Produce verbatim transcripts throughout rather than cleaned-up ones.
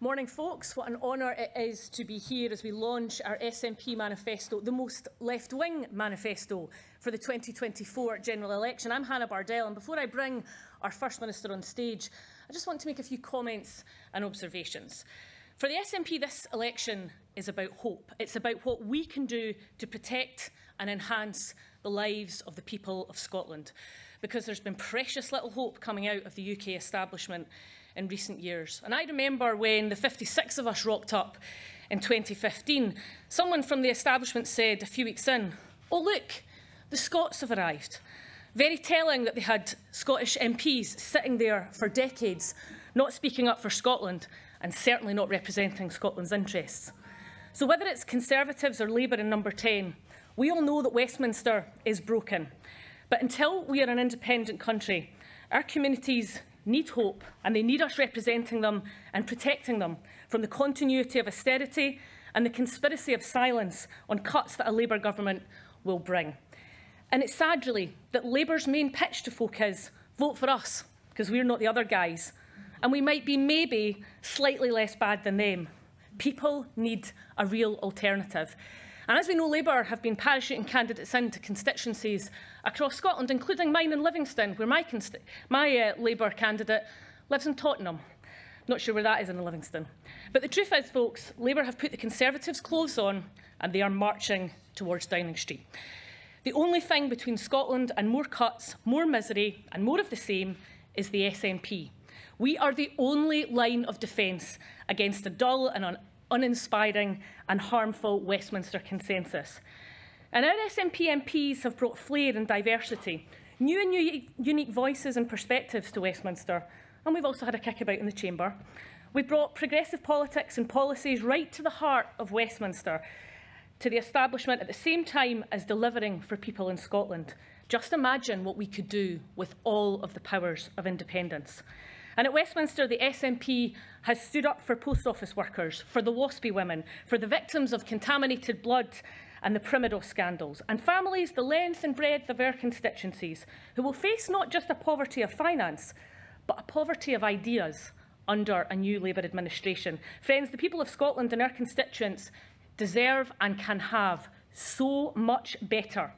Morning, folks. What an honour it is to be here as we launch our S N P manifesto, the most left-wing manifesto for the twenty twenty-four general election. I'm Hannah Bardell, and before I bring our First Minister on stage, I just want to make a few comments and observations. For the S N P, this election is about hope. It's about what we can do to protect and enhance the lives of the people of Scotland, because there's been precious little hope coming out of the U K establishment in recent years. And I remember when the fifty-six of us rocked up in twenty fifteen, someone from the establishment said a few weeks in, "Oh look, the Scots have arrived." Very telling that they had Scottish M Ps sitting there for decades, not speaking up for Scotland, and certainly not representing Scotland's interests. So whether it's Conservatives or Labour in number ten, we all know that Westminster is broken. But until we are an independent country, our communities need hope, and they need us representing them and protecting them from the continuity of austerity and the conspiracy of silence on cuts that a Labour government will bring. And it's sad, really, that Labour's main pitch to folk is, vote for us, because we're not the other guys. And we might be maybe slightly less bad than them. People need a real alternative. And as we know, Labour have been parachuting candidates into constituencies across Scotland, including mine in Livingston, where my, my uh, Labour candidate lives in Tottenham. Not sure where that is in Livingston. But the truth is, folks, Labour have put the Conservatives' clothes on, and they are marching towards Downing Street. The only thing between Scotland and more cuts, more misery, and more of the same is the S N P. We are the only line of defence against a dull and un uninspiring and harmful Westminster consensus. And our S N P M Ps have brought flair and diversity, new and new unique voices and perspectives to Westminster. And we've also had a kickabout in the chamber. We've brought progressive politics and policies right to the heart of Westminster, to the establishment, at the same time as delivering for people in Scotland. Just imagine what we could do with all of the powers of independence. And at Westminster, the S N P has stood up for post office workers, for the WASPI women, for the victims of contaminated blood and the Primodos scandals, and families the length and breadth of their constituencies, who will face not just a poverty of finance, but a poverty of ideas under a new Labour administration. Friends, the people of Scotland and our constituents deserve and can have so much better.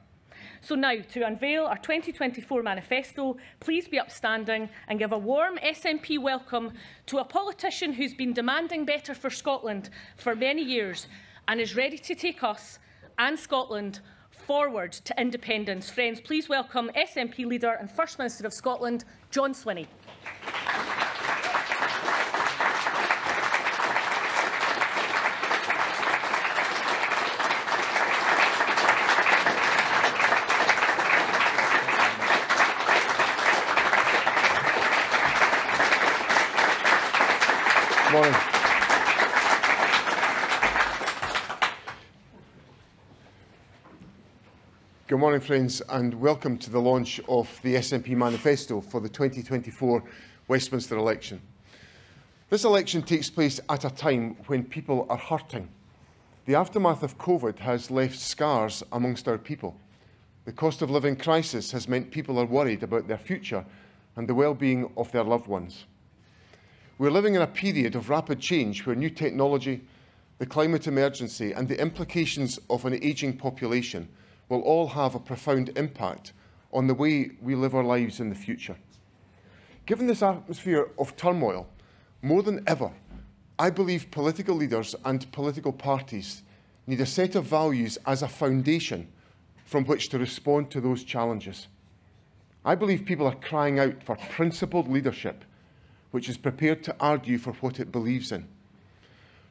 So now, to unveil our twenty twenty-four manifesto, please be upstanding and give a warm S N P welcome to a politician who's been demanding better for Scotland for many years and is ready to take us and Scotland forward to independence. Friends, please welcome S N P leader and First Minister of Scotland, John Swinney. Morning. Good morning, friends, and welcome to the launch of the S N P manifesto for the twenty twenty-four Westminster election. This election takes place at a time when people are hurting. The aftermath of COVID has left scars amongst our people. The cost of living crisis has meant people are worried about their future and the well-being of their loved ones. We're living in a period of rapid change where new technology, the climate emergency and the implications of an ageing population will all have a profound impact on the way we live our lives in the future. Given this atmosphere of turmoil, more than ever, I believe political leaders and political parties need a set of values as a foundation from which to respond to those challenges. I believe people are crying out for principled leadership which is prepared to argue for what it believes in.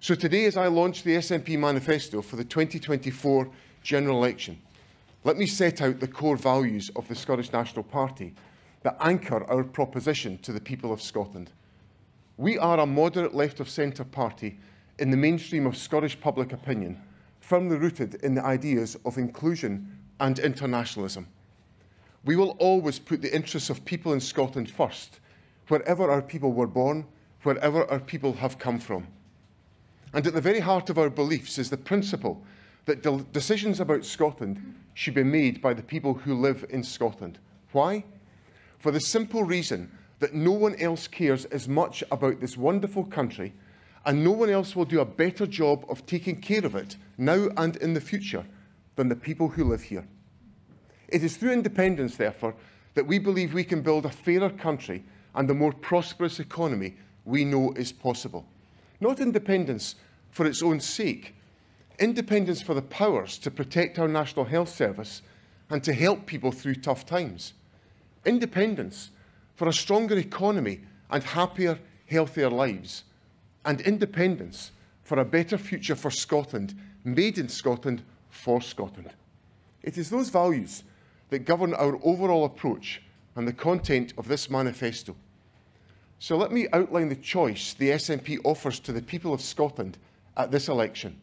So today, as I launch the S N P manifesto for the twenty twenty-four general election, let me set out the core values of the Scottish National Party that anchor our proposition to the people of Scotland. We are a moderate left-of-centre party in the mainstream of Scottish public opinion, firmly rooted in the ideas of inclusion and internationalism. We will always put the interests of people in Scotland first, wherever our people were born, wherever our people have come from. And at the very heart of our beliefs is the principle that de- decisions about Scotland should be made by the people who live in Scotland. Why? For the simple reason that no one else cares as much about this wonderful country and no one else will do a better job of taking care of it, now and in the future, than the people who live here. It is through independence, therefore, that we believe we can build a fairer country and a more prosperous economy we know is possible. Not independence for its own sake, independence for the powers to protect our National Health Service and to help people through tough times. Independence for a stronger economy and happier, healthier lives. And independence for a better future for Scotland, made in Scotland for Scotland. It is those values that govern our overall approach and the content of this manifesto. So let me outline the choice the S N P offers to the people of Scotland at this election.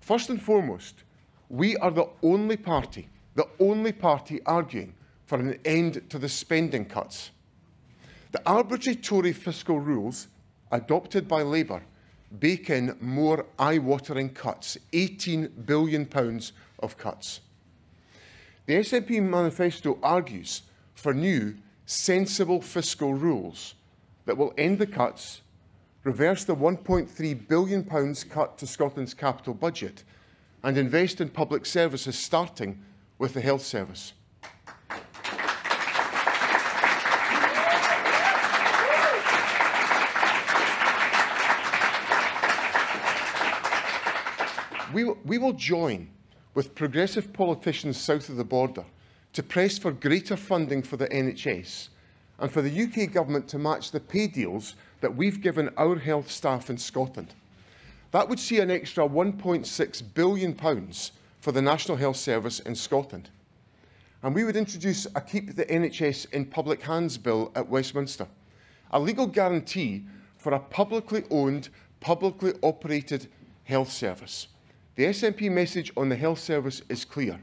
First and foremost, we are the only party, the only party arguing for an end to the spending cuts. The arbitrary Tory fiscal rules adopted by Labour bake in more eye-watering cuts, eighteen billion pounds of cuts. The S N P manifesto argues for new, sensible fiscal rules that will end the cuts, reverse the one point three billion pounds cut to Scotland's capital budget, and invest in public services, starting with the health service. We, we will join with progressive politicians south of the border to press for greater funding for the N H S and for the U K government to match the pay deals that we've given our health staff in Scotland. That would see an extra one point six billion pounds for the National Health Service in Scotland. And we would introduce a Keep the N H S in Public Hands bill at Westminster, a legal guarantee for a publicly owned, publicly operated health service. The S N P message on the health service is clear.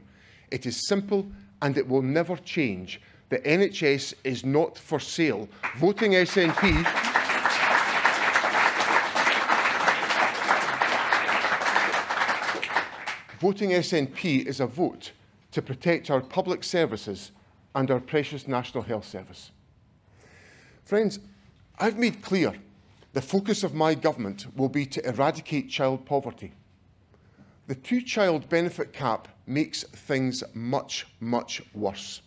It is simple and it will never change. The N H S is not for sale. Voting S N P... Voting S N P is a vote to protect our public services and our precious National Health Service. Friends, I've made clear the focus of my government will be to eradicate child poverty. The two-child benefit cap makes things much, much worse.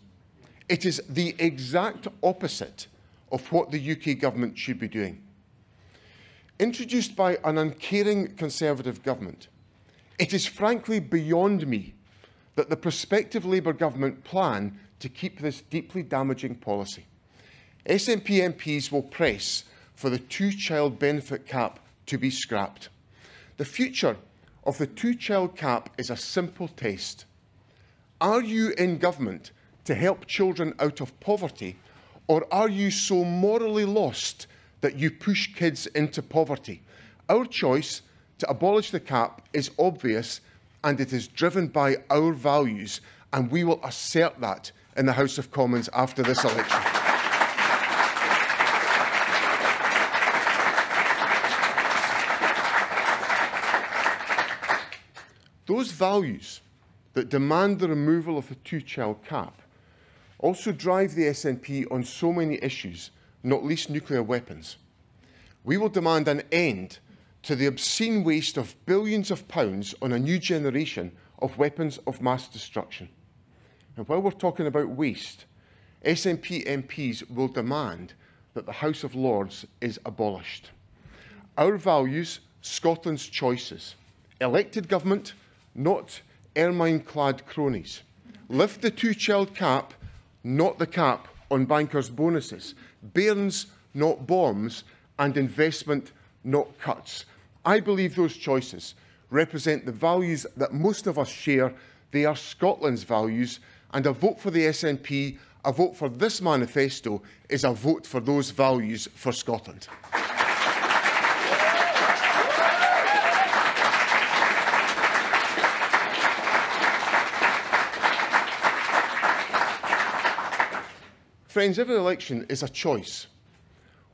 It is the exact opposite of what the U K government should be doing. Introduced by an uncaring Conservative government, it is frankly beyond me that the prospective Labour government plan to keep this deeply damaging policy. S N P M Ps will press for the two-child benefit cap to be scrapped. The future of the two-child cap is a simple test. Are you in government to help children out of poverty, or are you so morally lost that you push kids into poverty? Our choice to abolish the cap is obvious, and it is driven by our values, and we will assert that in the House of Commons after this election. Those values that demand the removal of the two-child cap also drive the S N P on so many issues, not least nuclear weapons. We will demand an end to the obscene waste of billions of pounds on a new generation of weapons of mass destruction. And while we're talking about waste, S N P M Ps will demand that the House of Lords is abolished. Our values, Scotland's choices. Elected government, not ermine-clad cronies. Lift the two-child cap, not the cap on bankers' bonuses. Bairns, not bombs, and investment, not cuts. I believe those choices represent the values that most of us share. They are Scotland's values, and a vote for the S N P, a vote for this manifesto, is a vote for those values for Scotland. Friends, every election is a choice.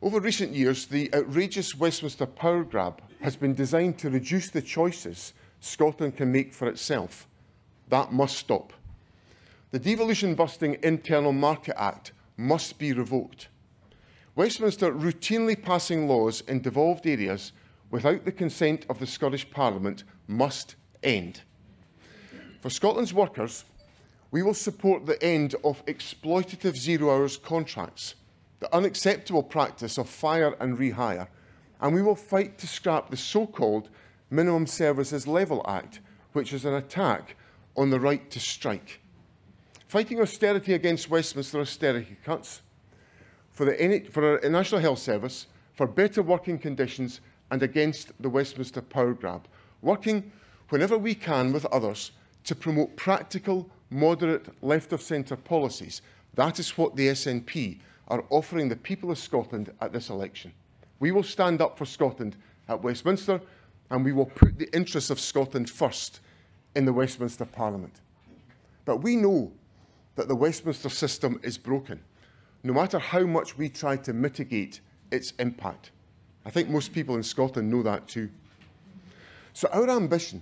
Over recent years, the outrageous Westminster power grab has been designed to reduce the choices Scotland can make for itself. That must stop. The devolution-busting Internal Market Act must be revoked. Westminster routinely passing laws in devolved areas without the consent of the Scottish Parliament must end. For Scotland's workers, we will support the end of exploitative zero-hours contracts, the unacceptable practice of fire and rehire, and we will fight to scrap the so-called Minimum Services Level Act, which is an attack on the right to strike. Fighting austerity against Westminster austerity cuts, for the for our National Health Service, for better working conditions and against the Westminster power grab, working whenever we can with others to promote practical, moderate, left-of-centre policies. That is what the S N P are offering the people of Scotland at this election. We will stand up for Scotland at Westminster, and we will put the interests of Scotland first in the Westminster Parliament. But we know that the Westminster system is broken, no matter how much we try to mitigate its impact. I think most people in Scotland know that too. So our ambition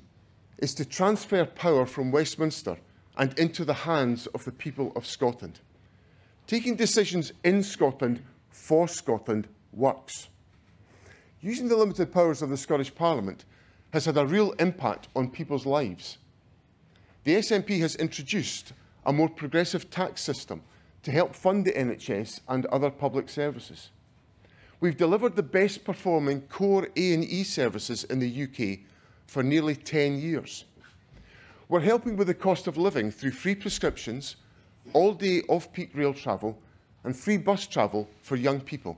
is to transfer power from Westminster and into the hands of the people of Scotland. Taking decisions in Scotland for Scotland works. Using the limited powers of the Scottish Parliament has had a real impact on people's lives. The S N P has introduced a more progressive tax system to help fund the N H S and other public services. We've delivered the best performing core A and E services in the U K for nearly ten years. We're helping with the cost of living through free prescriptions, all-day off-peak rail travel and free bus travel for young people.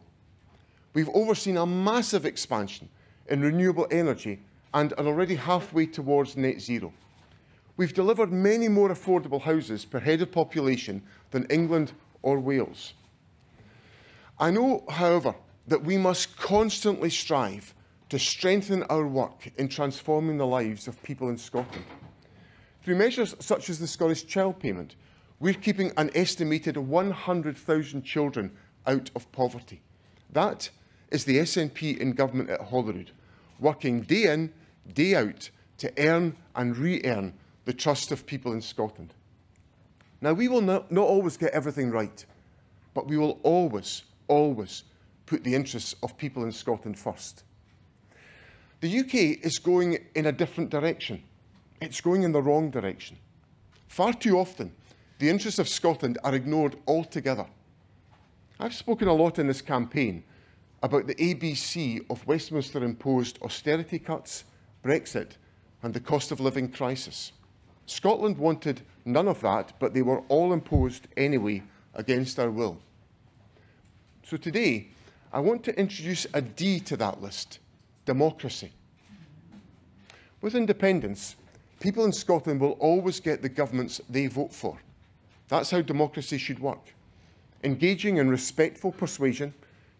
We've overseen a massive expansion in renewable energy and are already halfway towards net zero. We've delivered many more affordable houses per head of population than England or Wales. I know, however, that we must constantly strive to strengthen our work in transforming the lives of people in Scotland. Through measures such as the Scottish Child Payment, we're keeping an estimated one hundred thousand children out of poverty. That is the S N P in government at Holyrood, working day in, day out to earn and re-earn the trust of people in Scotland. Now, we will not, not always get everything right, but we will always, always put the interests of people in Scotland first. The U K is going in a different direction. It's going in the wrong direction. Far too often, the interests of Scotland are ignored altogether. I've spoken a lot in this campaign about the A B C of Westminster-imposed austerity cuts, Brexit, and the cost of living crisis. Scotland wanted none of that, but they were all imposed anyway against our will. So today, I want to introduce a D to that list, democracy. With independence, people in Scotland will always get the governments they vote for. That's how democracy should work. Engaging in respectful persuasion,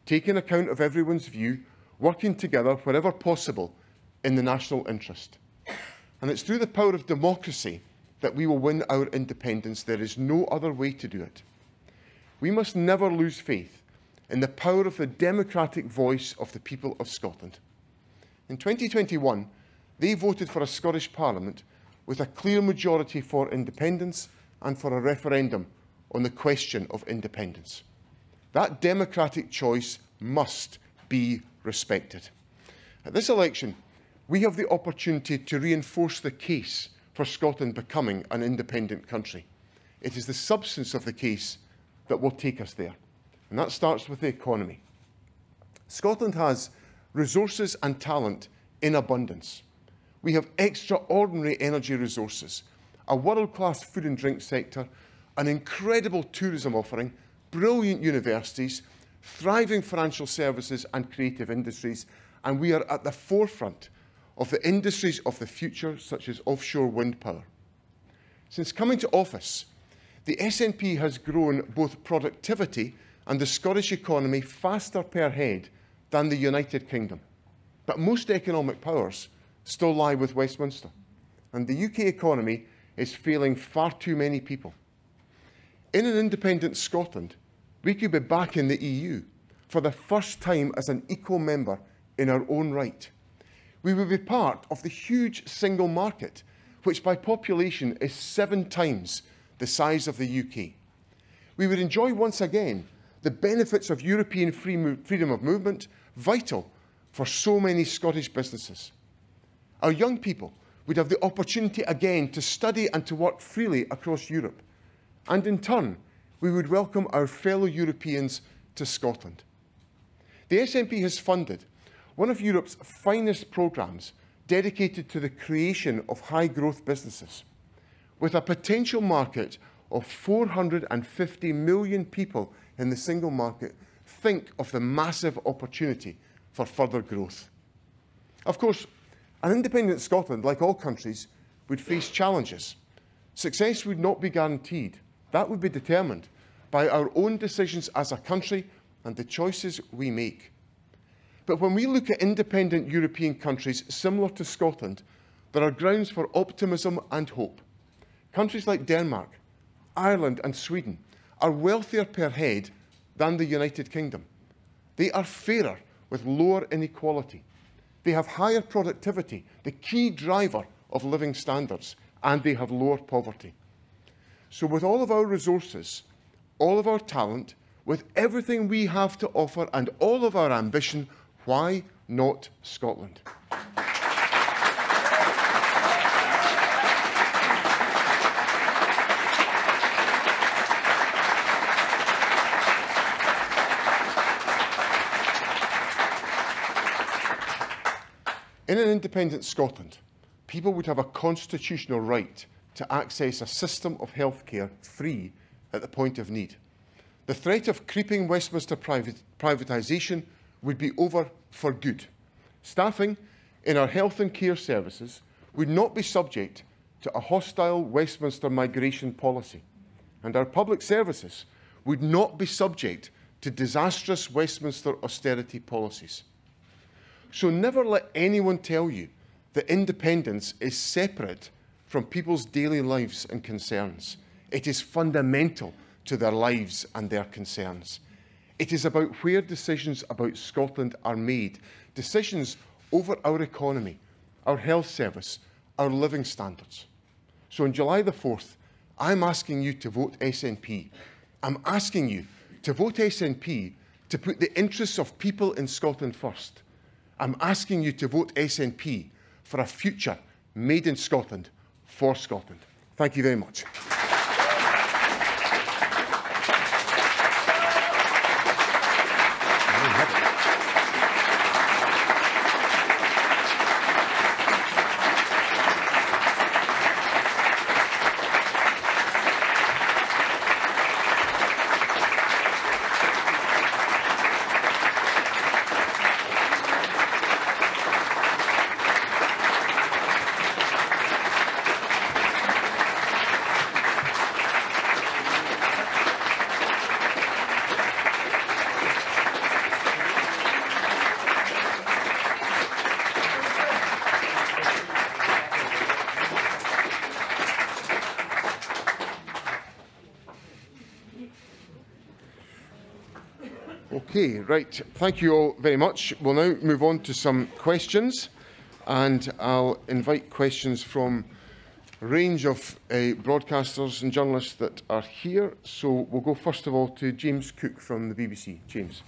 taking account of everyone's view, working together wherever possible in the national interest. And it's through the power of democracy that we will win our independence. There is no other way to do it. We must never lose faith in the power of the democratic voice of the people of Scotland. In twenty twenty-one, they voted for a Scottish Parliament with a clear majority for independence and for a referendum on the question of independence. That democratic choice must be respected. At this election, we have the opportunity to reinforce the case for Scotland becoming an independent country. It is the substance of the case that will take us there, and that starts with the economy. Scotland has resources and talent in abundance. We have extraordinary energy resources, a world-class food and drink sector, an incredible tourism offering, brilliant universities, thriving financial services and creative industries, and we are at the forefront of the industries of the future, such as offshore wind power. Since coming to office, the S N P has grown both productivity and the Scottish economy faster per head than the United Kingdom. But most economic powers still lie with Westminster, and the U K economy is failing far too many people. In an independent Scotland, we could be back in the E U for the first time as an equal member in our own right. We would be part of the huge single market, which by population is seven times the size of the U K. We would enjoy once again the benefits of European free freedom of movement, vital for so many Scottish businesses. Our young people would have the opportunity again to study and to work freely across Europe. And in turn, we would welcome our fellow Europeans to Scotland. The S N P has funded one of Europe's finest programmes dedicated to the creation of high-growth businesses, with a potential market of four hundred fifty million people in the single market. Think of the massive opportunity for further growth. Of course, an independent Scotland, like all countries, would face challenges. Success would not be guaranteed. That would be determined by our own decisions as a country and the choices we make. But when we look at independent European countries similar to Scotland, there are grounds for optimism and hope. Countries like Denmark, Ireland and Sweden are wealthier per head than the United Kingdom. They are fairer with lower inequality. They have higher productivity, the key driver of living standards, and they have lower poverty. So with all of our resources, all of our talent, with everything we have to offer and all of our ambition, why not Scotland? In an independent Scotland, people would have a constitutional right to access a system of healthcare free at the point of need. The threat of creeping Westminster privat- privatisation would be over for good. Staffing in our health and care services would not be subject to a hostile Westminster migration policy, and our public services would not be subject to disastrous Westminster austerity policies. So never let anyone tell you that independence is separate from people's daily lives and concerns. It is fundamental to their lives and their concerns. It is about where decisions about Scotland are made, decisions over our economy, our health service, our living standards. So on July the fourth, I'm asking you to vote S N P. I'm asking you to vote S N P to put the interests of people in Scotland first. I'm asking you to vote S N P for a future made in Scotland, for Scotland. Thank you very much. Okay, right. Thank you all very much. We'll now move on to some questions, and I'll invite questions from a range of uh, broadcasters and journalists that are here. So we'll go first of all to James Cook from the B B C. James.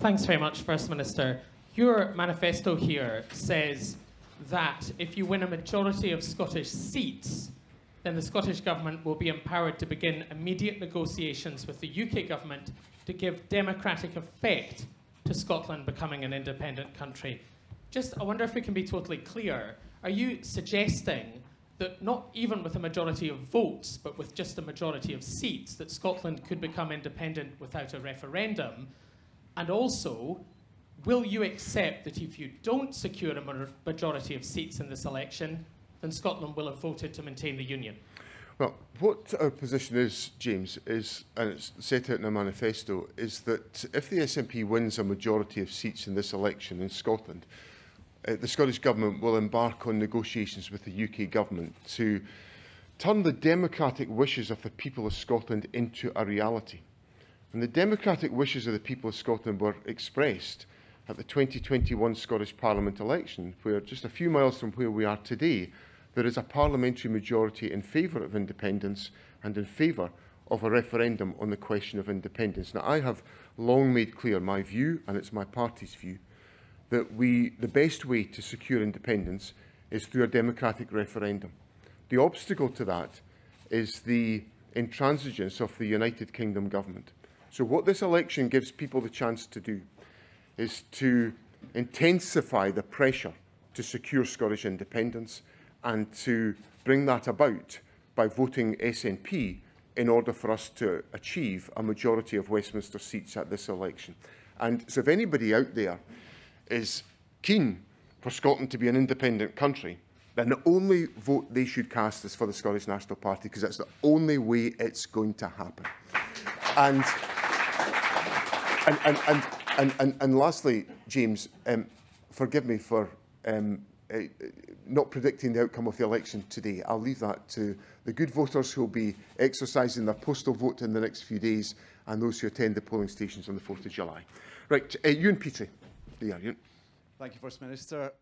Thanks very much, First Minister. Your manifesto here says that if you win a majority of Scottish seats, then the Scottish Government will be empowered to begin immediate negotiations with the U K Government to give democratic effect to Scotland becoming an independent country. Just, I wonder if we can be totally clear. Are you suggesting that not even with a majority of votes, but with just a majority of seats, that Scotland could become independent without a referendum? And also, will you accept that if you don't secure a majority of seats in this election, then Scotland will have voted to maintain the union? Well, what our position is, James, is, and it's set out in our manifesto, is that if the S N P wins a majority of seats in this election in Scotland, uh, the Scottish Government will embark on negotiations with the U K Government to turn the democratic wishes of the people of Scotland into a reality. And the democratic wishes of the people of Scotland were expressed at the twenty twenty-one Scottish Parliament election, where just a few miles from where we are today, there is a parliamentary majority in favour of independence and in favour of a referendum on the question of independence. Now, I have long made clear my view, and it's my party's view, that we, the best way to secure independence is through a democratic referendum. The obstacle to that is the intransigence of the United Kingdom government. So what this election gives people the chance to do is to intensify the pressure to secure Scottish independence and to bring that about by voting S N P in order for us to achieve a majority of Westminster seats at this election. And so if anybody out there is keen for Scotland to be an independent country, then the only vote they should cast is for the Scottish National Party, because that's the only way it's going to happen. And, and, and, and, and, and, and lastly, James, um, forgive me for um, uh, not predicting the outcome of the election today. I'll leave that to the good voters who will be exercising their postal vote in the next few days and those who attend the polling stations on the fourth of July. Right, uh, Ewan Petrie. There you are. Thank you, First Minister.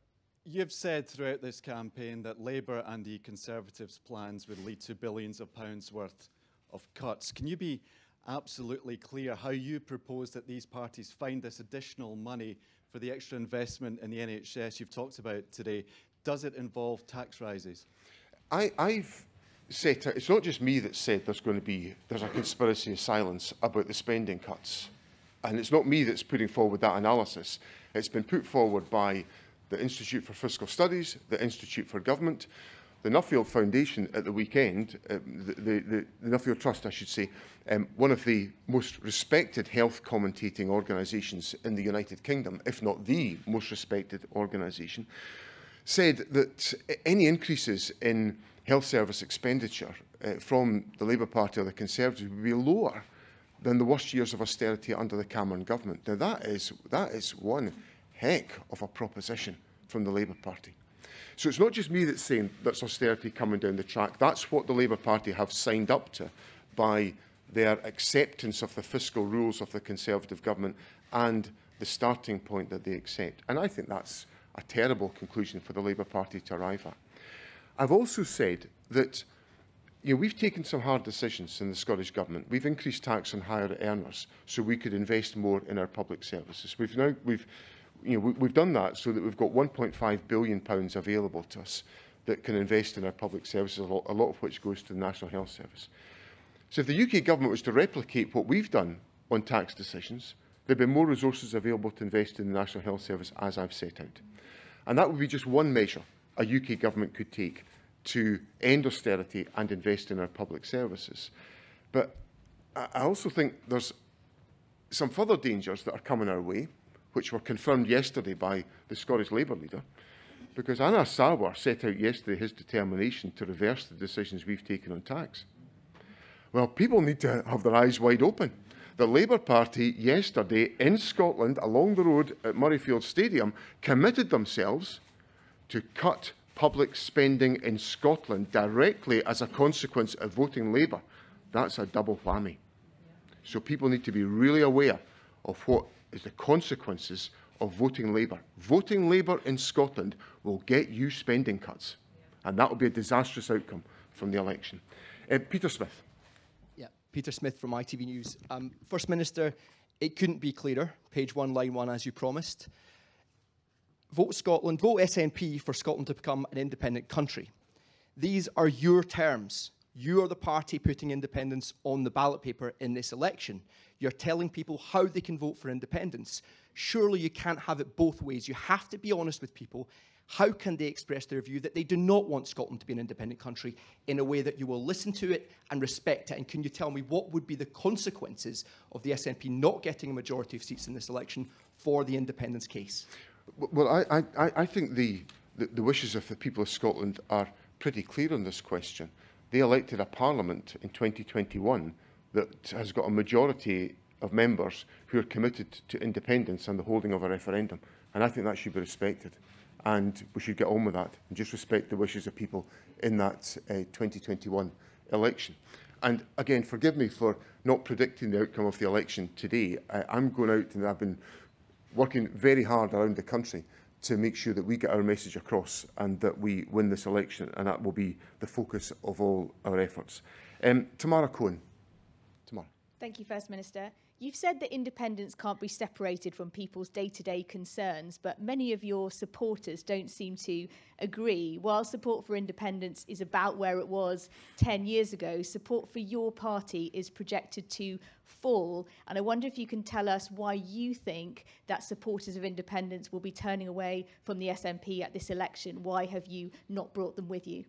You've said throughout this campaign that Labour and the Conservatives' plans would lead to billions of pounds worth of cuts. Can you be absolutely clear how you propose that these parties find this additional money for the extra investment in the N H S you've talked about today? Does it involve tax rises? I, I've said, it's not just me that said there's going to be, there's a conspiracy of silence about the spending cuts. And it's not me that's putting forward that analysis. It's been put forward by the Institute for Fiscal Studies, the Institute for Government, the Nuffield Foundation at the weekend, um, the, the, the, the Nuffield Trust, I should say, um, one of the most respected health commentating organisations in the United Kingdom, if not the most respected organisation, said that any increases in health service expenditure uh, from the Labour Party or the Conservatives would be lower than the worst years of austerity under the Cameron government. Now, that is, that is one heck of a proposition from the Labour Party. So it's not just me that's saying that's austerity coming down the track. That's what the Labour Party have signed up to by their acceptance of the fiscal rules of the Conservative government and the starting point that they accept. And I think that's a terrible conclusion for the Labour Party to arrive at. I've also said that, you know, we've taken some hard decisions in the Scottish Government. We've increased tax on higher earners so we could invest more in our public services. We've now... we've You know, we've done that so that we've got one point five billion pounds available to us that can invest in our public services, a lot, a lot of which goes to the National Health Service. So if the U K government was to replicate what we've done on tax decisions, there'd be more resources available to invest in the National Health Service, as I've set out. And that would be just one measure a U K government could take to end austerity and invest in our public services. But I also think there's some further dangers that are coming our way, which were confirmed yesterday by the Scottish Labour leader, because Anas Sarwar set out yesterday his determination to reverse the decisions we've taken on tax. Well, people need to have their eyes wide open. The Labour Party yesterday in Scotland, along the road at Murrayfield Stadium, committed themselves to cut public spending in Scotland directly as a consequence of voting Labour. That's a double whammy. So people need to be really aware of what is the consequences of voting Labour. Voting Labour in Scotland will get you spending cuts, and that will be a disastrous outcome from the election. Uh, Peter Smith. Yeah, Peter Smith from I T V News. Um, First Minister, it couldn't be clearer. Page one, line one, as you promised. Vote Scotland, vote S N P for Scotland to become an independent country. These are your terms. You are the party putting independence on the ballot paper in this election. You're telling people how they can vote for independence. Surely you can't have it both ways. You have to be honest with people. How can they express their view that they do not want Scotland to be an independent country in a way that you will listen to it and respect it? And can you tell me what would be the consequences of the S N P not getting a majority of seats in this election for the independence case? Well, I, I, I think the, the, the wishes of the people of Scotland are pretty clear on this question. They elected a parliament in twenty twenty-one that has got a majority of members who are committed to independence and the holding of a referendum. And I think that should be respected. And we should get on with that and just respect the wishes of people in that uh, twenty twenty-one election. And again, forgive me for not predicting the outcome of the election today. I, I'm going out and I've been working very hard around the country to make sure that we get our message across and that we win this election, and that will be the focus of all our efforts. Um, Tamara Cohen. Tamara. Thank you, First Minister. You've said that independence can't be separated from people's day-to-day concerns, but many of your supporters don't seem to agree. While support for independence is about where it was ten years ago, support for your party is projected to fall. And I wonder if you can tell us why you think that supporters of independence will be turning away from the S N P at this election. Why have you not brought them with you?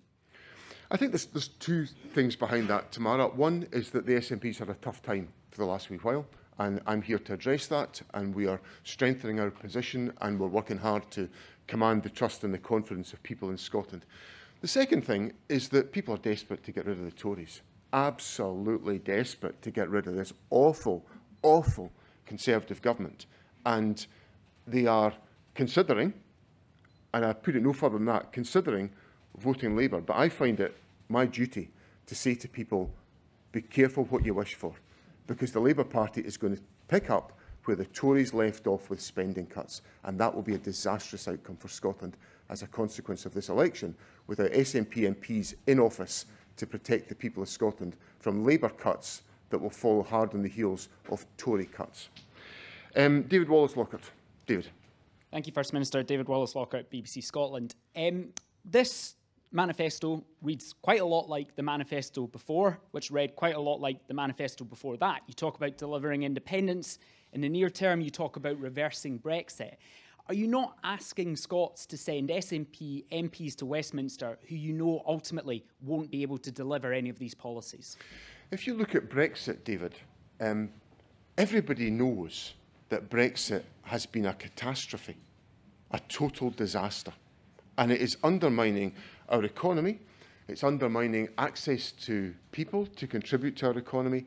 I think there's, there's two things behind that, Tamara. One is that the S N P's had a tough time for the last wee while, and I'm here to address that, and we are strengthening our position, and we're working hard to command the trust and the confidence of people in Scotland. The second thing is that people are desperate to get rid of the Tories, absolutely desperate to get rid of this awful, awful Conservative government, and they are considering, and I put it no further than that, considering voting Labour. But I find it my duty to say to people, be careful what you wish for, because the Labour Party is going to pick up where the Tories left off with spending cuts, and that will be a disastrous outcome for Scotland as a consequence of this election, with our S N P M Ps in office to protect the people of Scotland from Labour cuts that will follow hard on the heels of Tory cuts. Um, David Wallace Lockhart. David. Thank you, First Minister. David Wallace Lockhart, B B C Scotland. Um, this manifesto reads quite a lot like the manifesto before, which read quite a lot like the manifesto before that. You talk about delivering independence. In the near term, you talk about reversing Brexit. Are you not asking Scots to send S N P M Ps to Westminster who you know ultimately won't be able to deliver any of these policies? If you look at Brexit, David, um, everybody knows that Brexit has been a catastrophe, a total disaster. And it is undermining our economy, it's undermining access to people to contribute to our economy,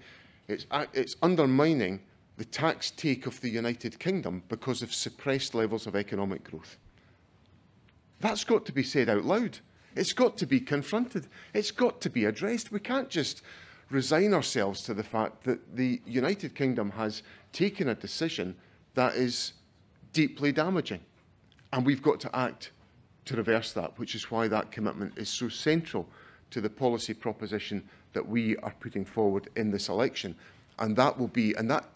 it's, it's undermining the tax take of the United Kingdom because of suppressed levels of economic growth. That's got to be said out loud. It's got to be confronted. It's got to be addressed. We can't just resign ourselves to the fact that the United Kingdom has taken a decision that is deeply damaging, and we've got to act to reverse that, which is why that commitment is so central to the policy proposition that we are putting forward in this election. And that will be, and that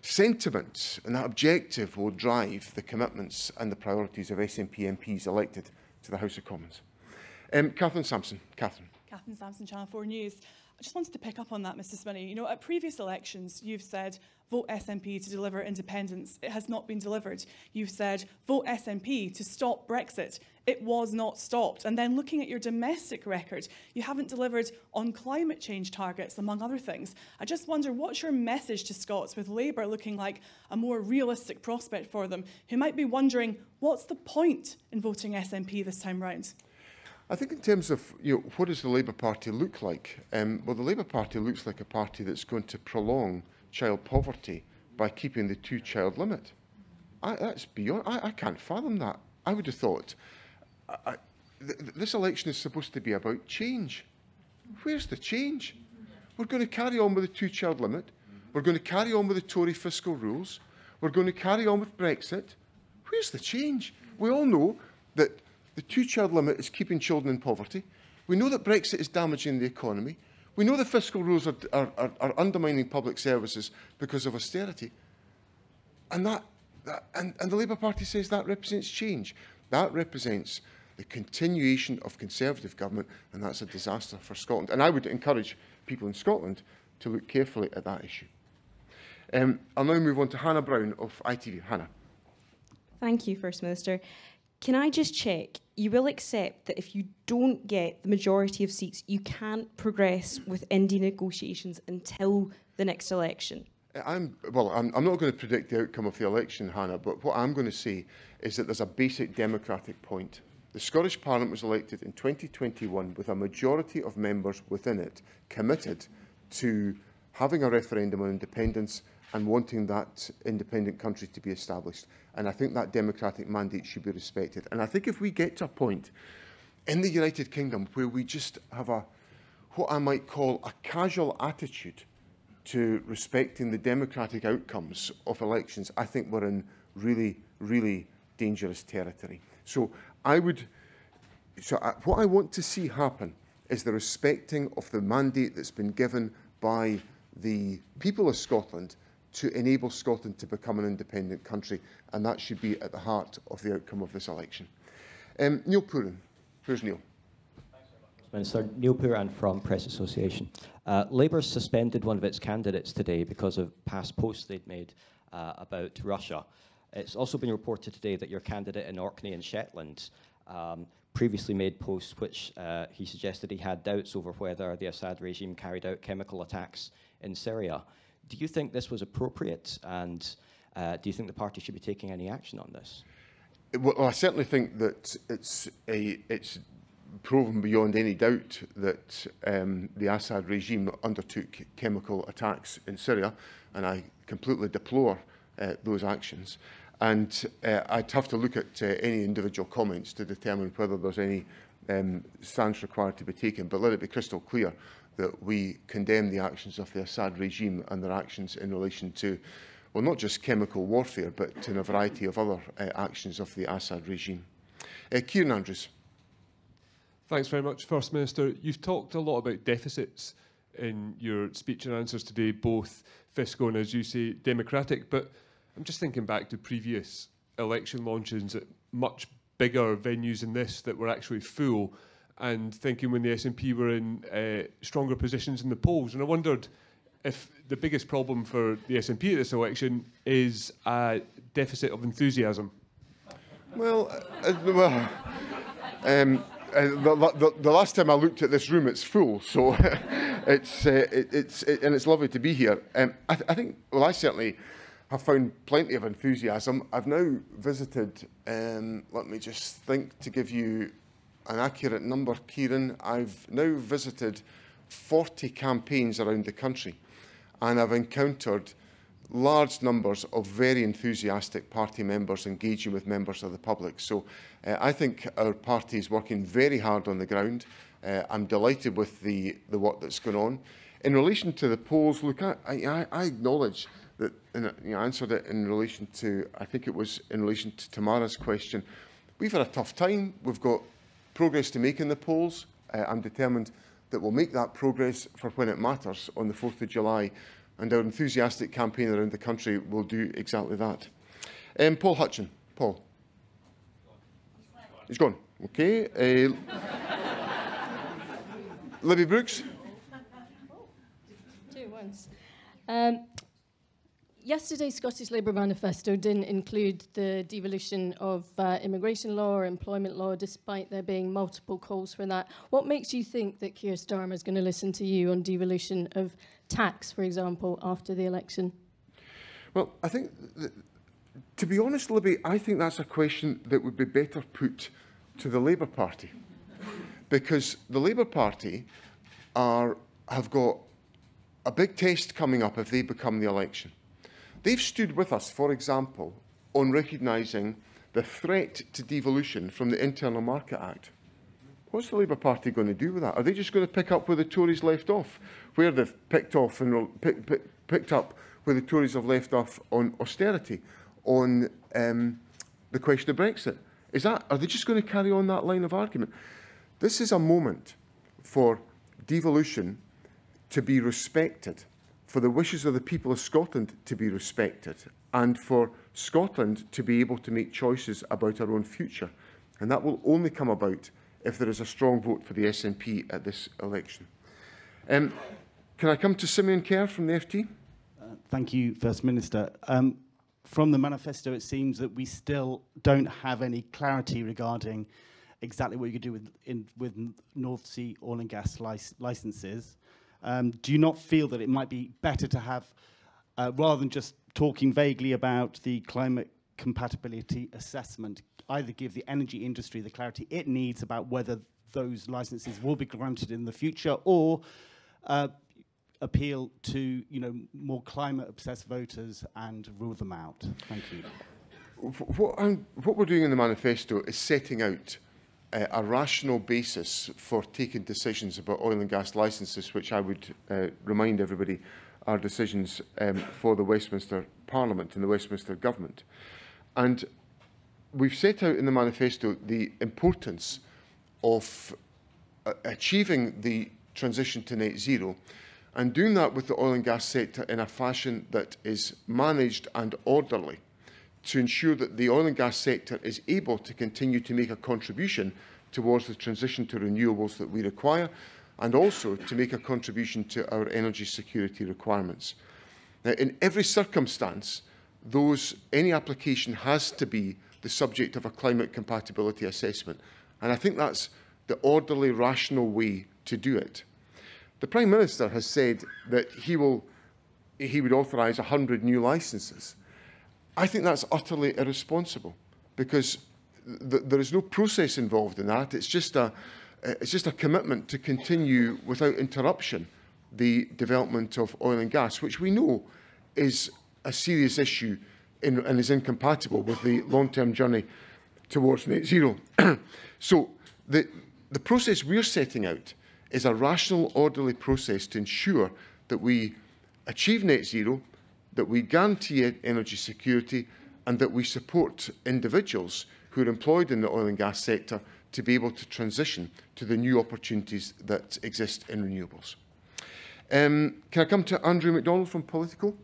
sentiment and that objective will drive the commitments and the priorities of S N P M Ps elected to the House of Commons. Um, Catherine Sampson. Catherine. Catherine Sampson, Channel four News. I just wanted to pick up on that, Mister Swinney. You know, at previous elections, you've said, vote S N P to deliver independence. It has not been delivered. You've said, vote S N P to stop Brexit. It was not stopped. And then looking at your domestic record, you haven't delivered on climate change targets, among other things. I just wonder, what's your message to Scots with Labour looking like a more realistic prospect for them, who might be wondering, what's the point in voting S N P this time round? I think in terms of, you know, what does the Labour Party look like? Um, well, the Labour Party looks like a party that's going to prolong child poverty by keeping the two-child limit. I, that's beyond, I, I can't fathom that. I would have thought, I, th this election is supposed to be about change. Where's the change? We're going to carry on with the two-child limit. We're going to carry on with the Tory fiscal rules. We're going to carry on with Brexit. Where's the change? We all know that the two-child limit is keeping children in poverty. We know that Brexit is damaging the economy. We know the fiscal rules are, are, are, are undermining public services because of austerity. And, that, that, and, and the Labour Party says that represents change. That represents the continuation of Conservative government, and that's a disaster for Scotland. And I would encourage people in Scotland to look carefully at that issue. Um, I'll now move on to Hannah Brown of I T V. Hannah. Thank you, First Minister. Can I just check, you will accept that if you don't get the majority of seats, you can't progress with India negotiations until the next election? I'm, well, I'm, I'm not going to predict the outcome of the election, Hannah, but what I'm going to say is that there's a basic democratic point. The Scottish Parliament was elected in twenty twenty-one with a majority of members within it committed to having a referendum on independence and wanting that independent country to be established. And I think that democratic mandate should be respected. And I think if we get to a point in the United Kingdom where we just have a, what I might call a casual attitude to respecting the democratic outcomes of elections, I think we're in really, really dangerous territory. So I would, so I, what I want to see happen is the respecting of the mandate that's been given by the people of Scotland to enable Scotland to become an independent country, and that should be at the heart of the outcome of this election. Um, Neil Puran. Where's Neil? Minister, Neil Puran from Press Association. Uh, Labour suspended one of its candidates today because of past posts they'd made uh, about Russia. It's also been reported today that your candidate in Orkney and Shetland um, previously made posts which uh, he suggested he had doubts over whether the Assad regime carried out chemical attacks in Syria. Do you think this was appropriate, and uh, do you think the party should be taking any action on this? Well, I certainly think that it's a, it's proven beyond any doubt that um, the Assad regime undertook chemical attacks in Syria, and I completely deplore uh, those actions. And uh, I'd have to look at uh, any individual comments to determine whether there's any um, stance required to be taken, but let it be crystal clear that we condemn the actions of the Assad regime and their actions in relation to, well, not just chemical warfare, but to a variety of other uh, actions of the Assad regime. Uh, Kieran Andrews. Thanks very much, First Minister. You've talked a lot about deficits in your speech and answers today, both fiscal and, as you say, democratic, but I'm just thinking back to previous election launches at much bigger venues than this that were actually full, and thinking when the S N P were in uh, stronger positions in the polls. And I wondered if the biggest problem for the S N P at this election is a deficit of enthusiasm. Well, uh, well um, uh, the, the, the last time I looked at this room, it's full, so it's, uh, it, it's, it, and it's lovely to be here. Um, I, th I think, well, I certainly have found plenty of enthusiasm. I've now visited, um, let me just think to give you an accurate number, Kieran. I've now visited forty campaigns around the country, and I've encountered large numbers of very enthusiastic party members engaging with members of the public. So uh, I think our party is working very hard on the ground. Uh, I'm delighted with the, the work that's going on. In relation to the polls, look, I, I, I acknowledge that, and you know, I answered it in relation to, I think it was in relation to Tamara's question, we've had a tough time. We've got progress to make in the polls. Uh, I'm determined that we'll make that progress for when it matters on the fourth of July, and our enthusiastic campaign around the country will do exactly that. Um, Paul Hutchins. Paul. He's gone. Okay. Uh, Libby Brooks. Two once. Um, Yesterday's Scottish Labour manifesto didn't include the devolution of uh, immigration law or employment law, despite there being multiple calls for that. What makes you think that Keir Starmer is going to listen to you on devolution of tax, for example, after the election? Well, I think, that, to be honest, Libby, I think that's a question that would be better put to the Labour Party, because the Labour Party are, have got a big test coming up if they become the election. They've stood with us, for example, on recognising the threat to devolution from the Internal Market Act. What's the Labour Party going to do with that? Are they just going to pick up where the Tories left off, where they've picked off and pick, pick, picked up where the Tories have left off on austerity, on um, the question of Brexit? Is that, are they just going to carry on that line of argument? This is a moment for devolution to be respected, for the wishes of the people of Scotland to be respected, and for Scotland to be able to make choices about our own future. And that will only come about if there is a strong vote for the S N P at this election. Um, can I come to Simeon Kerr from the F T? Uh, thank you, First Minister. Um, from the manifesto, it seems that we still don't have any clarity regarding exactly what you could do with, in, with North Sea oil and gas lic licenses. Um, do you not feel that it might be better to have, uh, rather than just talking vaguely about the climate compatibility assessment, either give the energy industry the clarity it needs about whether those licenses will be granted in the future, or uh, appeal to, you know, more climate-obsessed voters and rule them out? Thank you. What, um, what we're doing in the manifesto is setting out Uh, a rational basis for taking decisions about oil and gas licences, which I would uh, remind everybody are decisions um, for the Westminster Parliament and the Westminster Government. And we've set out in the manifesto the importance of uh, achieving the transition to net zero and doing that with the oil and gas sector in a fashion that is managed and orderly to ensure that the oil and gas sector is able to continue to make a contribution towards the transition to renewables that we require, and also to make a contribution to our energy security requirements. Now, in every circumstance, those, any application has to be the subject of a climate compatibility assessment, and I think that's the orderly, rational way to do it. The Prime Minister has said that he, will, he would authorise one hundred new licences. I think that's utterly irresponsible, because th there is no process involved in that. It's just, a, it's just a commitment to continue without interruption the development of oil and gas, which we know is a serious issue in, and is incompatible with the long-term journey towards net zero. So the, the process we're setting out is a rational, orderly process to ensure that we achieve net zero, that we guarantee energy security, and that we support individuals who are employed in the oil and gas sector to be able to transition to the new opportunities that exist in renewables. Um, can I come to Andrew MacDonald from Politico?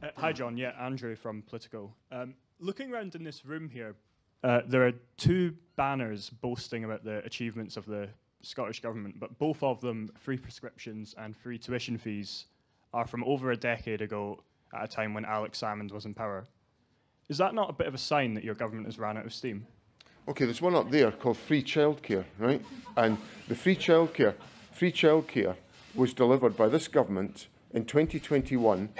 Uh, hi, John. Yeah, Andrew from Politico. Um, looking around in this room here, uh, there are two banners boasting about the achievements of the Scottish Government, but both of them, free prescriptions and free tuition fees, are from over a decade ago, at a time when Alex Salmond was in power. Is that not a bit of a sign that your government has ran out of steam? Okay, there's one up there called free childcare, right? And the free childcare, free childcare was delivered by this government in twenty twenty-one,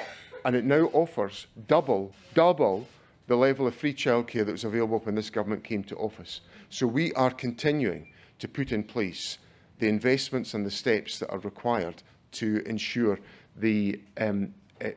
and it now offers double, double the level of free childcare that was available when this government came to office. So we are continuing to put in place the investments and the steps that are required to ensure the um, uh,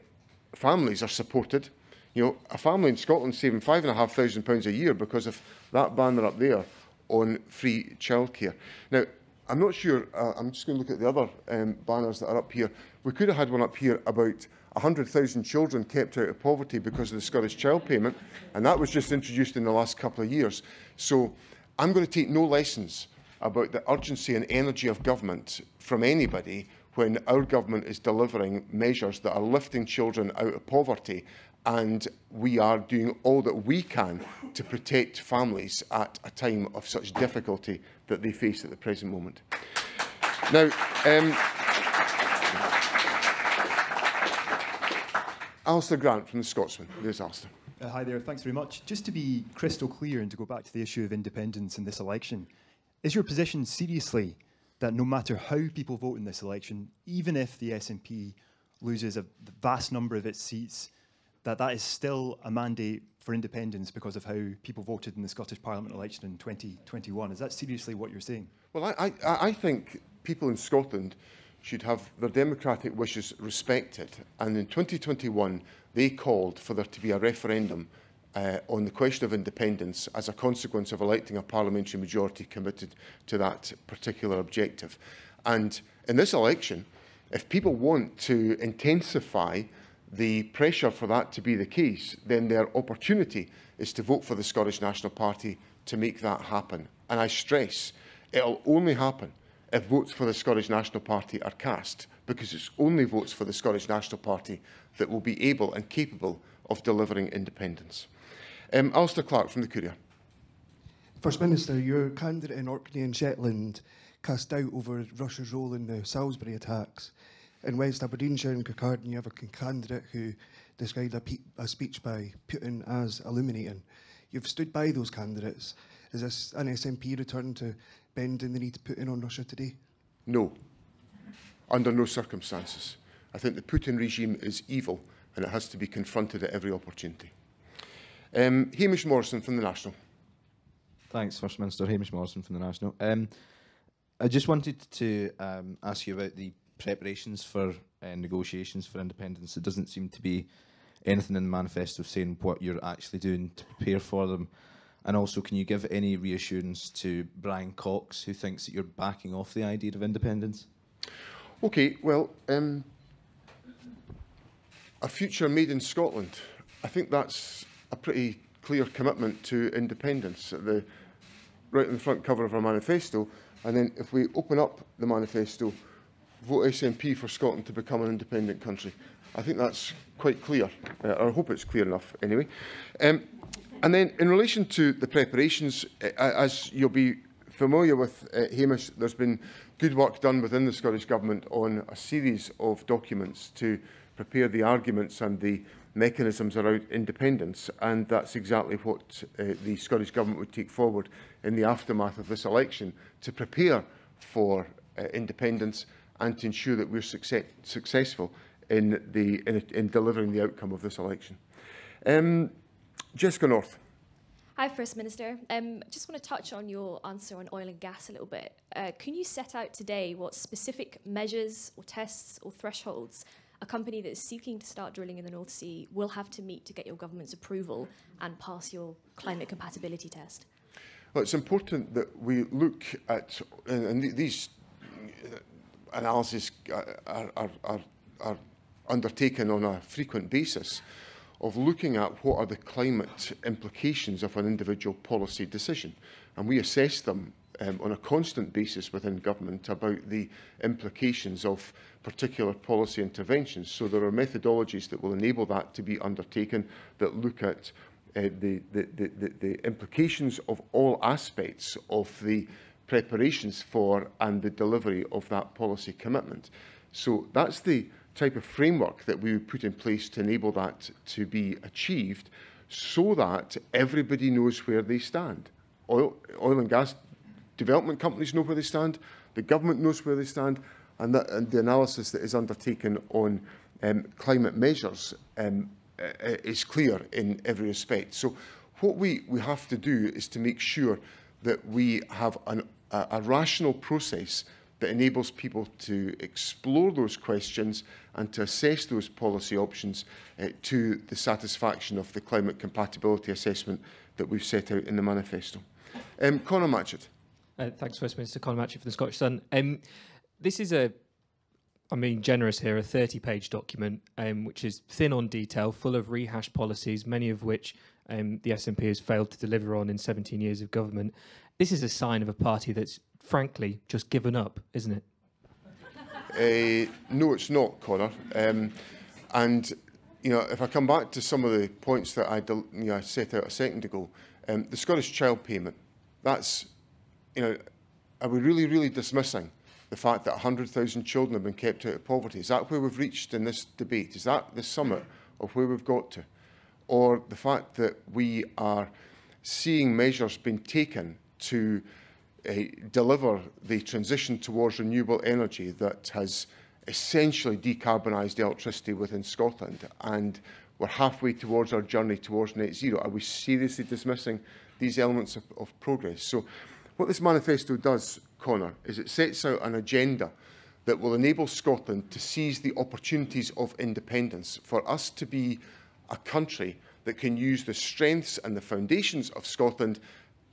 families are supported. You know, a family in Scotland saving five and a half thousand pounds a year because of that banner up there on free childcare. Now, I'm not sure, uh, I'm just going to look at the other um, banners that are up here. We could have had one up here about one hundred thousand children kept out of poverty because of the Scottish Child Payment, and that was just introduced in the last couple of years. So I'm going to take no lessons about the urgency and energy of government from anybody when our government is delivering measures that are lifting children out of poverty, and we are doing all that we can to protect families at a time of such difficulty that they face at the present moment. Now, um, Alistair Grant from The Scotsman. There's Alistair. Uh, hi there, thanks very much. Just to be crystal clear and to go back to the issue of independence in this election, is your position seriously that no matter how people vote in this election, even if the S N P loses a vast number of its seats, that that is still a mandate for independence because of how people voted in the Scottish Parliament election in twenty twenty-one? Is that seriously what you're saying? Well, I, I, I think people in Scotland should have their democratic wishes respected. And in twenty twenty-one, they called for there to be a referendum uh, on the question of independence as a consequence of electing a parliamentary majority committed to that particular objective. And in this election, if people want to intensify the pressure for that to be the case, then their opportunity is to vote for the Scottish National Party to make that happen. And I stress, it'll only happen if votes for the Scottish National Party are cast, because it's only votes for the Scottish National Party that will be able and capable of delivering independence. Um, Alistair Clark from The Courier. First Minister, your candidate in Orkney and Shetland cast doubt over Russia's role in the Salisbury attacks. In West Aberdeenshire and Kirkcaldy, you have a candidate who described a, pe a speech by Putin as illuminating. You've stood by those candidates. Is this an S N P return to bending the knee to Putin on Russia today? No, under no circumstances. I think the Putin regime is evil and it has to be confronted at every opportunity. Um, Hamish Morrison from The National. Thanks, First Minister. Hamish Morrison from The National. Um, I just wanted to um, ask you about the preparations for uh, negotiations for independence. It doesn't seem to be anything in the manifesto saying what you're actually doing to prepare for them. And also, can you give any reassurance to Brian Cox, who thinks that you're backing off the idea of independence? Okay, well, um, a future made in Scotland. I think that's a pretty clear commitment to independence, the, right on the front cover of our manifesto. And then if we open up the manifesto, vote S N P for Scotland to become an independent country. I think that's quite clear, uh, or I hope it's clear enough anyway. Um, and then in relation to the preparations, uh, as you'll be familiar with, uh, Hamish, there's been good work done within the Scottish Government on a series of documents to prepare the arguments and the mechanisms around independence, and that's exactly what uh, the Scottish Government would take forward in the aftermath of this election to prepare for uh, independence and to ensure that we're success successful in, the, in, in delivering the outcome of this election. Um, Jessica North. Hi, First Minister. I um, just want to touch on your answer on oil and gas a little bit. Uh, can you set out today what specific measures or tests or thresholds a company that is seeking to start drilling in the North Sea will have to meet to get your government's approval and pass your climate compatibility test? Well, it's important that we look at, and, and these analyses are, are, are, are undertaken on a frequent basis, of looking at what are the climate implications of an individual policy decision. And we assess them Um, on a constant basis within government about the implications of particular policy interventions. So there are methodologies that will enable that to be undertaken that look at uh, the, the, the, the implications of all aspects of the preparations for and the delivery of that policy commitment. So that's the type of framework that we would put in place to enable that to be achieved so that everybody knows where they stand. Oil, oil and gas development companies know where they stand, the government knows where they stand, and, that, and the analysis that is undertaken on um, climate measures um, uh, is clear in every respect. So what we, we have to do is to make sure that we have an, a, a rational process that enables people to explore those questions and to assess those policy options uh, to the satisfaction of the climate compatibility assessment that we've set out in the manifesto. Um, Conor Matchett. Uh, thanks, First Minister. Colin Matchett for the Scottish Sun. Um, this is a, I mean, generous here, a thirty-page document, um, which is thin on detail, full of rehashed policies, many of which um, the S N P has failed to deliver on in seventeen years of government. This is a sign of a party that's, frankly, just given up, isn't it? Uh, no, it's not, Conor. Um, and, you know, if I come back to some of the points that I, you know, I set out a second ago, um, the Scottish Child Payment, that's... You know, are we really, really dismissing the fact that one hundred thousand children have been kept out of poverty? Is that where we've reached in this debate? Is that the summit of where we've got to? Or the fact that we are seeing measures being taken to uh, deliver the transition towards renewable energy that has essentially decarbonised electricity within Scotland, and we're halfway towards our journey towards net zero. Are we seriously dismissing these elements of, of progress? So, what this manifesto does, Conor, is it sets out an agenda that will enable Scotland to seize the opportunities of independence, for us to be a country that can use the strengths and the foundations of Scotland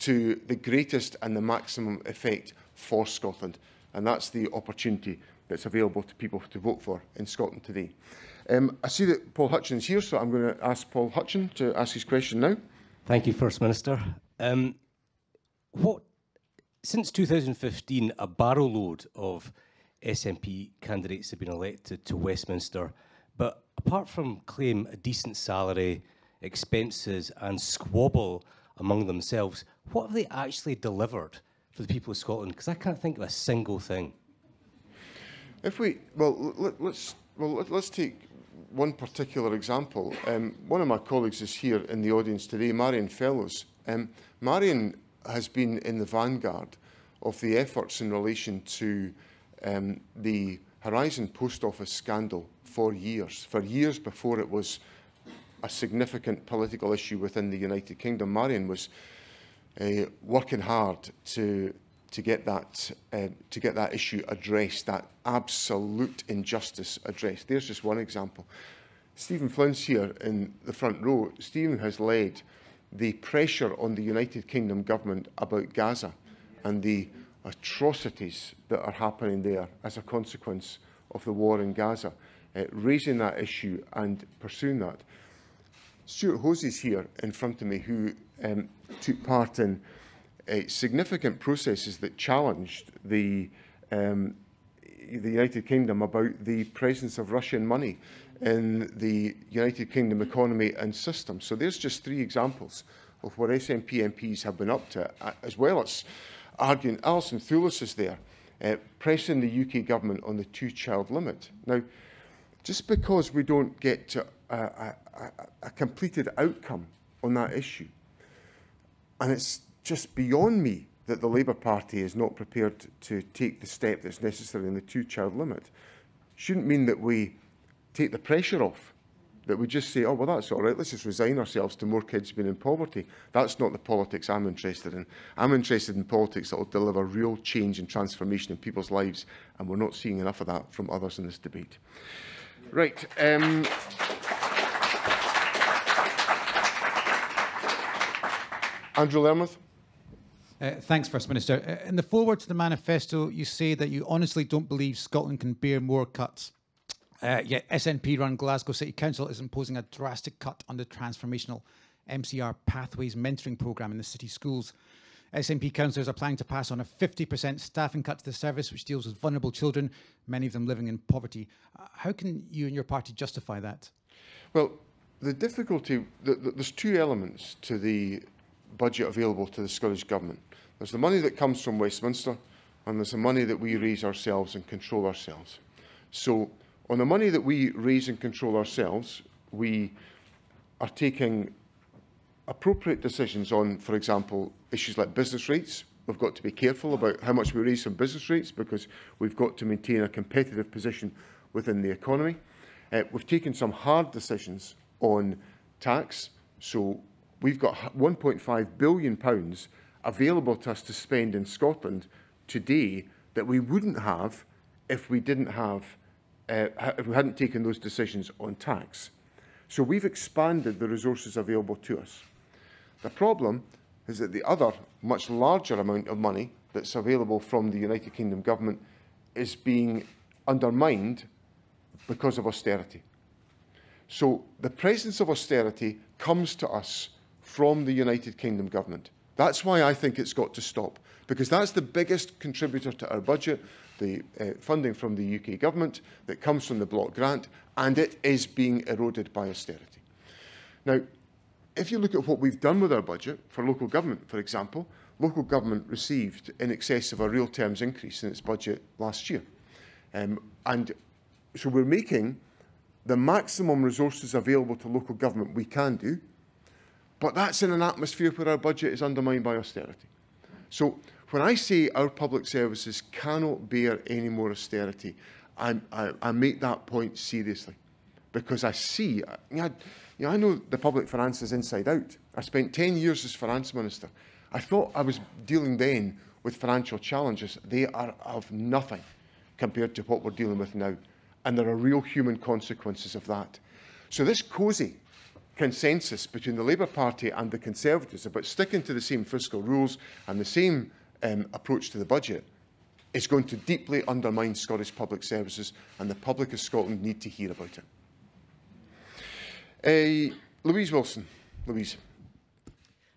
to the greatest and the maximum effect for Scotland. And that's the opportunity that's available to people to vote for in Scotland today. Um, I see that Paul Hutchins is here, so I'm going to ask Paul Hutchins to ask his question now. Thank you, First Minister. Um, what Since two thousand fifteen, a barrow load of S N P candidates have been elected to Westminster, but apart from claim a decent salary, expenses and squabble among themselves, what have they actually delivered for the people of Scotland? Because I can't think of a single thing. If we, well, let, let's, well, let's take one particular example. Um, one of my colleagues is here in the audience today, Marion Fellows. Um, Marion has been in the vanguard of the efforts in relation to um, the Horizon Post Office scandal for years, for years before it was a significant political issue within the United Kingdom. Marion was uh, working hard to, to, get that, uh, to get that issue addressed, that absolute injustice addressed. There's just one example. Stephen Flynn's here in the front row. Stephen has led the pressure on the United Kingdom government about Gaza and the atrocities that are happening there as a consequence of the war in Gaza, uh, raising that issue and pursuing that. Stuart Hosey's here in front of me, who um, took part in uh, significant processes that challenged the, um, the United Kingdom about the presence of Russian money in the United Kingdom economy and system. So there's just three examples of what S N P M Ps have been up to, as well as arguing, Alison Thulis is there, uh, pressing the U K government on the two-child limit. Now, just because we don't get to a, a, a completed outcome on that issue, and it's just beyond me that the Labour Party is not prepared to take the step that's necessary in the two-child limit, shouldn't mean that we take the pressure off, that we just say, oh, well, that's all right, let's just resign ourselves to more kids being in poverty. That's not the politics I'm interested in. I'm interested in politics that will deliver real change and transformation in people's lives, and we're not seeing enough of that from others in this debate. Right. Um, Andrew Learmonth. Uh, thanks, First Minister. Uh, in the foreword to the manifesto, you say that you honestly don't believe Scotland can bear more cuts. Uh, yet S N P-run Glasgow City Council is imposing a drastic cut on the transformational M C R Pathways mentoring programme in the city schools. S N P councillors are planning to pass on a fifty percent staffing cut to the service, which deals with vulnerable children, many of them living in poverty. Uh, how can you and your party justify that? Well, the difficulty, the, the, there's two elements to the budget available to the Scottish Government. There's the money that comes from Westminster, and there's the money that we raise ourselves and control ourselves. So on the money that we raise and control ourselves, we are taking appropriate decisions on, for example, issues like business rates. We've got to be careful about how much we raise from business rates, because we've got to maintain a competitive position within the economy. Uh, we've taken some hard decisions on tax. So we've got one point five billion pounds available to us to spend in Scotland today that we wouldn't have if we didn't have, uh, if we hadn't taken those decisions on tax. So we've expanded the resources available to us. The problem is that the other, much larger amount of money that's available from the United Kingdom government is being undermined because of austerity. So the presence of austerity comes to us from the United Kingdom government. That's why I think it's got to stop, because that's the biggest contributor to our budget, the uh, funding from the U K government that comes from the block grant, and it is being eroded by austerity. Now, if you look at what we've done with our budget for local government, for example, local government received in excess of a real terms increase in its budget last year. Um, and so we're making the maximum resources available to local government we can do, but that's in an atmosphere where our budget is undermined by austerity. So when I say our public services cannot bear any more austerity, I, I, I make that point seriously, because I see, I, you know, I know the public finances inside out. I spent ten years as finance minister. I thought I was dealing then with financial challenges. They are of nothing compared to what we're dealing with now, and there are real human consequences of that. So this cosy consensus between the Labour Party and the Conservatives about sticking to the same fiscal rules and the same um, approach to the budget is going to deeply undermine Scottish public services, and the public of Scotland need to hear about it. Uh, Louise Wilson. Louise.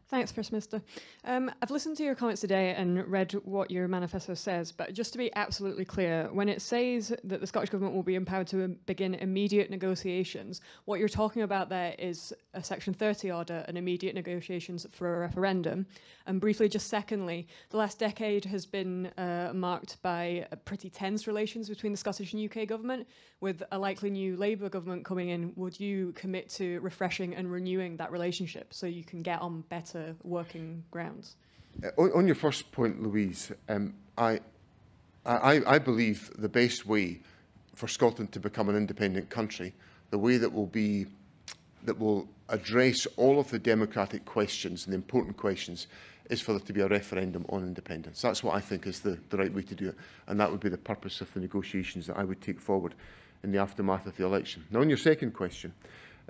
Thanks, First Minister. Um, I've listened to your comments today and read what your manifesto says, but just to be absolutely clear, when it says that the Scottish Government will be empowered to begin immediate negotiations, what you're talking about there is a Section thirty order and immediate negotiations for a referendum. And briefly, just secondly, the last decade has been uh, marked by pretty tense relations between the Scottish and U K Government. With a likely new Labour Government coming in, would you commit to refreshing and renewing that relationship so you can get on better working grounds? Uh, on, on your first point, Louise, um, I, I, I believe the best way for Scotland to become an independent country, the way that will be, that will address all of the democratic questions and the important questions, is for there to be a referendum on independence. That's what I think is the, the right way to do it, and that would be the purpose of the negotiations that I would take forward in the aftermath of the election. Now, on your second question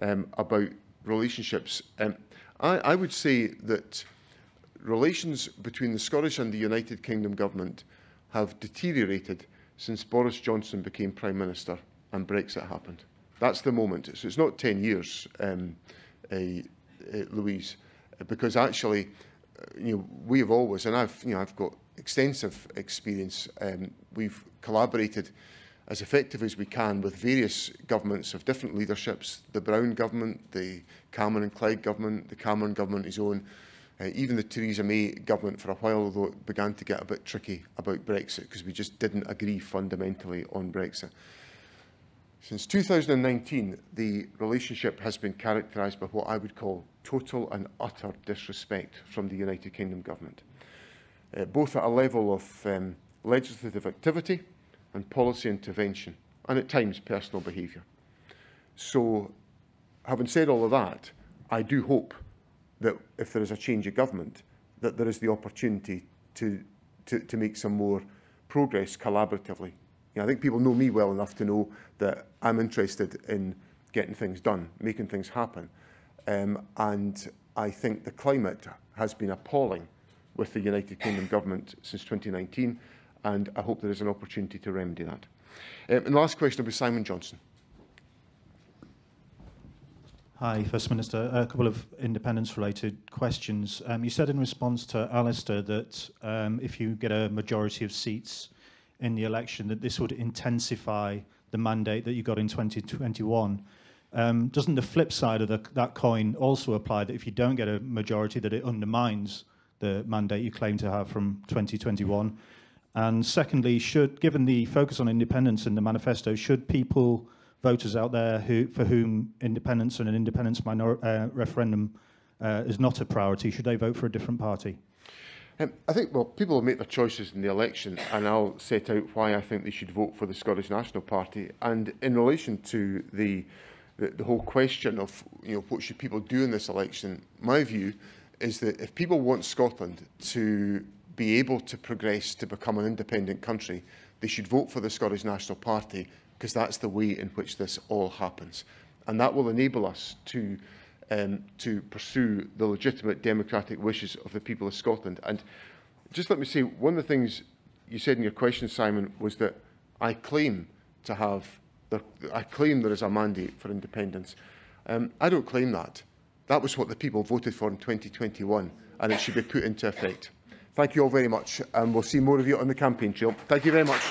um, about relationships, um, I, I would say that relations between the Scottish and the United Kingdom government have deteriorated since Boris Johnson became Prime Minister and Brexit happened. That's the moment. So it's not ten years, um, uh, uh, Louise, because actually, uh, you know, we have always, and I've, you know, I've got extensive experience. Um, we've collaborated as effectively as we can with various governments of different leaderships, the Brown government, the Cameron and Clyde government, the Cameron government his own, uh, even the Theresa May government for a while, although it began to get a bit tricky about Brexit because we just didn't agree fundamentally on Brexit. Since two thousand nineteen, the relationship has been characterised by what I would call total and utter disrespect from the United Kingdom government, uh, both at a level of um, legislative activity and policy intervention, and at times personal behaviour. So, having said all of that, I do hope that if there is a change of government, that there is the opportunity to, to, to make some more progress collaboratively. You know, I think people know me well enough to know that I'm interested in getting things done, making things happen. Um, and I think the climate has been appalling with the United Kingdom government since twenty nineteen, and I hope there is an opportunity to remedy that. Um, and the last question will be Simon Johnson. Hi, First Minister. A couple of independence-related questions. Um, you said in response to Alistair that um, if you get a majority of seats in the election, that this would intensify the mandate that you got in twenty twenty-one. Um, doesn't the flip side of the, that coin also apply, that if you don't get a majority, that it undermines the mandate you claim to have from twenty twenty-one? And secondly, should, given the focus on independence in the manifesto, should people, voters out there who, for whom independence and an independence minor, uh, referendum uh, is not a priority, should they vote for a different party? Um, I think, well, people will make their choices in the election, and I'll set out why I think they should vote for the Scottish National Party. And in relation to the, the, the whole question of, you know, what should people do in this election, my view is that if people want Scotland to be able to progress to become an independent country, they should vote for the Scottish National Party, because that's the way in which this all happens. And that will enable us to, um, to pursue the legitimate democratic wishes of the people of Scotland. And just let me say, one of the things you said in your question, Simon, was that I claim to have, the, I claim there is a mandate for independence. Um, I don't claim that. That was what the people voted for in twenty twenty-one, and it should be put into effect. Thank you all very much, and we'll see more of you on the campaign trail. Thank you very much.